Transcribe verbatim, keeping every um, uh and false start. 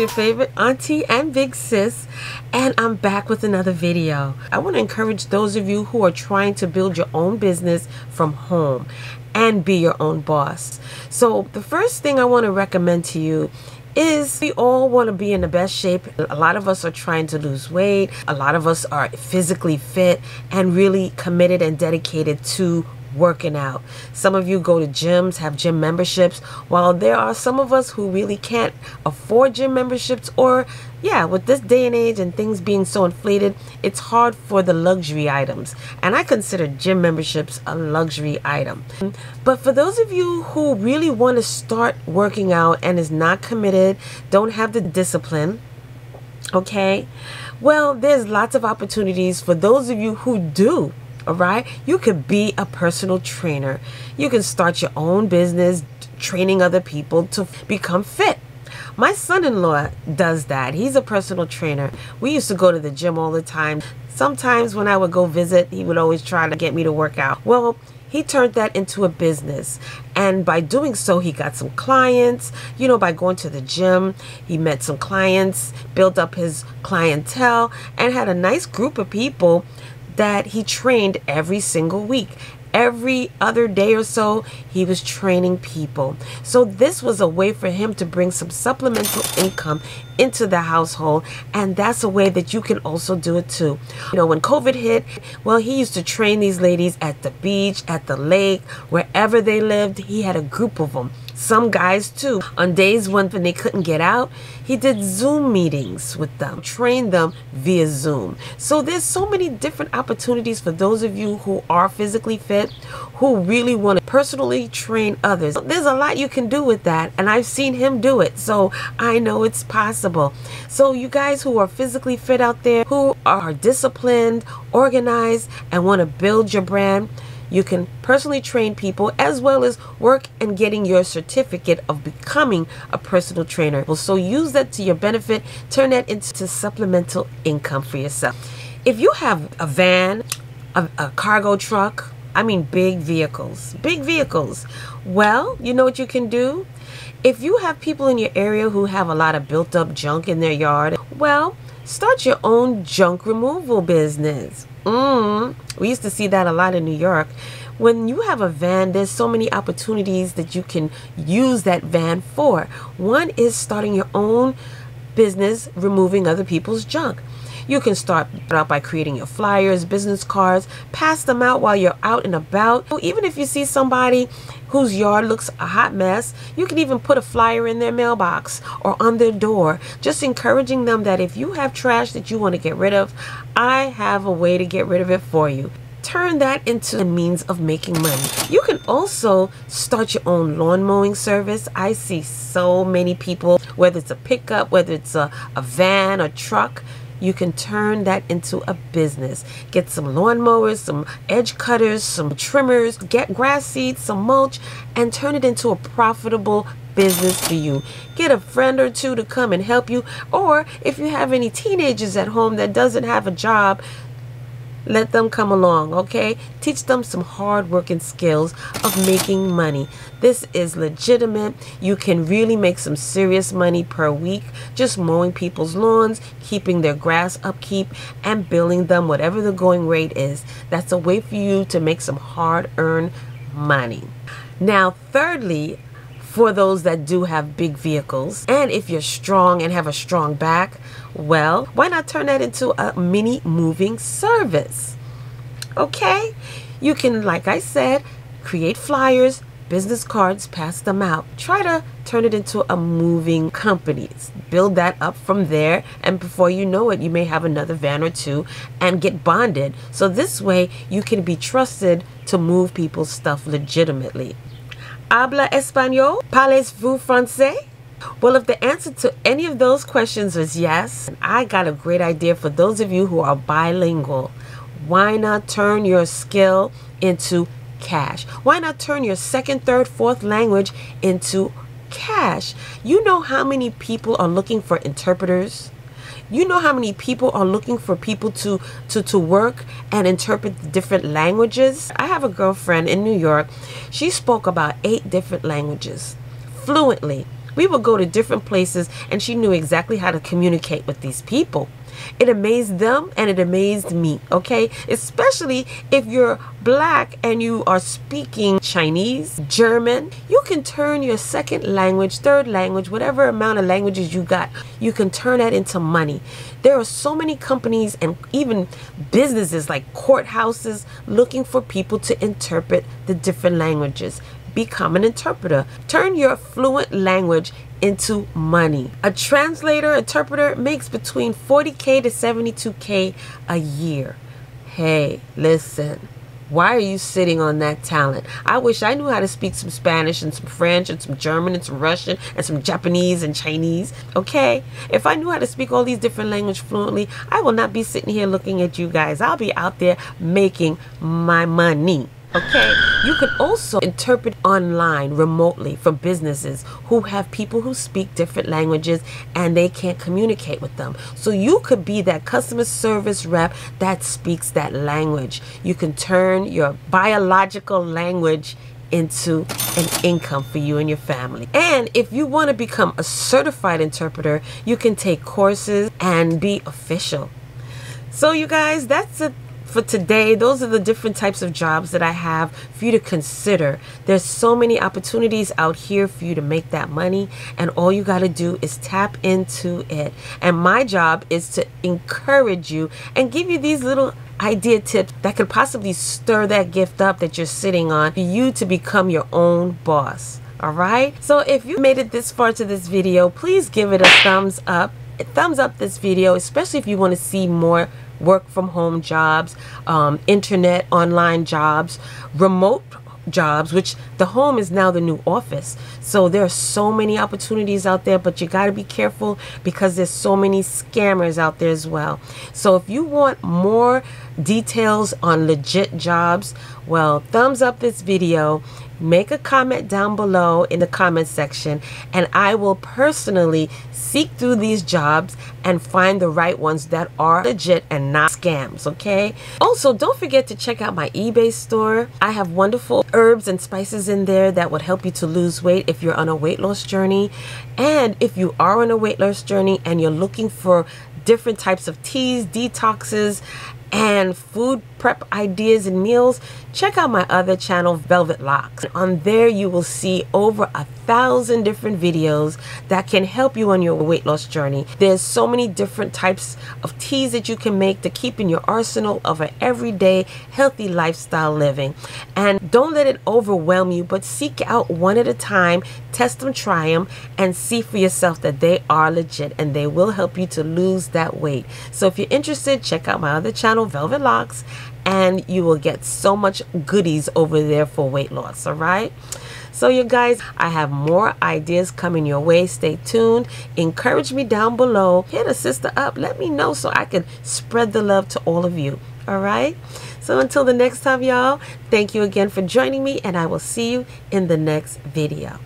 your favorite auntie and big sis, and I'm back with another video. I want to encourage those of you who are trying to build your own business from home and be your own boss. So the first thing I want to recommend to you is we all want to be in the best shape. A lot of us are trying to lose weight. A lot of us are physically fit and really committed and dedicated to working out. Some of you go to gyms, have gym memberships, while there are some of us who really can't afford gym memberships, or yeah, with this day and age and things being so inflated, it's hard for the luxury items. And I consider gym memberships a luxury item. But for those of you who really want to start working out and is not committed, don't have the discipline, okay, well, there's lots of opportunities for those of you who do. All right, you could be a personal trainer. You can start your own business training other people to become fit. My son-in-law does that. He's a personal trainer. We used to go to the gym all the time. Sometimes when I would go visit, he would always try to get me to work out. Well, he turned that into a business, and by doing so, he got some clients. You know, by going to the gym, he met some clients, built up his clientele, and had a nice group of people that he trained every single week. Every other day or so, he was training people. So this was a way for him to bring some supplemental income into the household, and that's a way that you can also do it too. You know, when COVID hit, well, he used to train these ladies at the beach, at the lake, wherever they lived. He had a group of them. Some guys too. On days when they couldn't get out, he did Zoom meetings with them, trained them via Zoom. So there's so many different opportunities for those of you who are physically fit, who really want to personally train others. There's a lot you can do with that, and I've seen him do it, so I know it's possible. So you guys who are physically fit out there, who are disciplined, organized, and want to build your brand, you can personally train people as well as work and getting your certificate of becoming a personal trainer. Well, so use that to your benefit. Turn that into supplemental income for yourself. If you have a van, a, a cargo truck, I mean big vehicles, big vehicles, well, you know what you can do? If you have people in your area who have a lot of built up junk in their yard, well, start your own junk removal business. Mm. We used to see that a lot in New York. When you have a van, there's so many opportunities that you can use that van for. One is starting your own business, removing other people's junk. You can start out by creating your flyers, business cards, pass them out while you're out and about. So even if you see somebody whose yard looks a hot mess, you can even put a flyer in their mailbox or on their door, just encouraging them that if you have trash that you want to get rid of, I have a way to get rid of it for you. Turn that into a means of making money. You can also start your own lawn mowing service. I see so many people, whether it's a pickup, whether it's a, a van, a truck, you can turn that into a business. Get some lawnmowers, some edge cutters, some trimmers, get grass seeds, some mulch, and turn it into a profitable business for you. Get a friend or two to come and help you. Or if you have any teenagers at home that doesn't have a job, let them come along, okay? Teach them some hard-working skills of making money. This is legitimate. You can really make some serious money per week just mowing people's lawns, keeping their grass upkeep, and billing them whatever the going rate is. That's a way for you to make some hard-earned money. Now, thirdly, for those that do have big vehicles, and if you're strong and have a strong back, well, why not turn that into a mini moving service? Okay, you can, like I said, create flyers, business cards, pass them out. Try to turn it into a moving company. Build that up from there, and before you know it, you may have another van or two and get bonded. So this way, you can be trusted to move people's stuff legitimately. Habla español? Parlez-vous francés? Well, if the answer to any of those questions is yes, I got a great idea for those of you who are bilingual. Why not turn your skill into cash? Why not turn your second, third, fourth language into cash? You know how many people are looking for interpreters? You know how many people are looking for people to, to, to work and interpret different languages? I have a girlfriend in New York. She spoke about eight different languages fluently. We would go to different places, and she knew exactly how to communicate with these people. It amazed them and it amazed me, okay? Especially if you're black and you are speaking Chinese, German, you can turn your second language, third language, whatever amount of languages you got, you can turn that into money. There are so many companies and even businesses like courthouses looking for people to interpret the different languages. Become an interpreter. Turn your fluent language into money. A translator, interpreter makes between forty K to seventy-two K a year. Hey, listen. Why are you sitting on that talent? I wish I knew how to speak some Spanish and some French and some German and some Russian and some Japanese and Chinese, okay? If I knew how to speak all these different languages fluently, I will not be sitting here looking at you guys. I'll be out there making my money. Okay, you could also interpret online remotely for businesses who have people who speak different languages and they can't communicate with them. So you could be that customer service rep that speaks that language. You can turn your biological language into an income for you and your family. And if you want to become a certified interpreter, you can take courses and be official. So you guys, that's it for today. Those are the different types of jobs that I have for you to consider. There's so many opportunities out here for you to make that money, and all you got to do is tap into it. And my job is to encourage you and give you these little idea tips that could possibly stir that gift up that you're sitting on for you to become your own boss. All right, so if you made it this far to this video, please give it a thumbs up. Thumbs up this video, especially if you want to see more work from home jobs, um, internet, online jobs, remote jobs, which the home is now the new office. So there are so many opportunities out there, but you got to be careful because there's so many scammers out there as well. So if you want more details on legit jobs, well, thumbs up this video. Make a comment down below in the comment section, and I will personally seek through these jobs and find the right ones that are legit and not scams, okay? Also, don't forget to check out my eBay store. I have wonderful herbs and spices in there that would help you to lose weight if you're on a weight loss journey. And if you are on a weight loss journey and you're looking for different types of teas, detoxes, and food prep ideas and meals, check out my other channel, velvet lox. On there you will see over a thousand different videos that can help you on your weight loss journey. There's so many different types of teas that you can make to keep in your arsenal of an everyday healthy lifestyle living. And don't let it overwhelm you, but seek out one at a time, test them, try them, and see for yourself that they are legit and they will help you to lose that weight. So if you're interested, check out my other channel, velvet lox, and you will get so much goodies over there for weight loss. All right, so you guys, I have more ideas coming your way. Stay tuned. Encourage me down below. Hit a sister up, let me know so I can spread the love to all of you. All right, so until the next time, y'all, thank you again for joining me, and I will see you in the next video.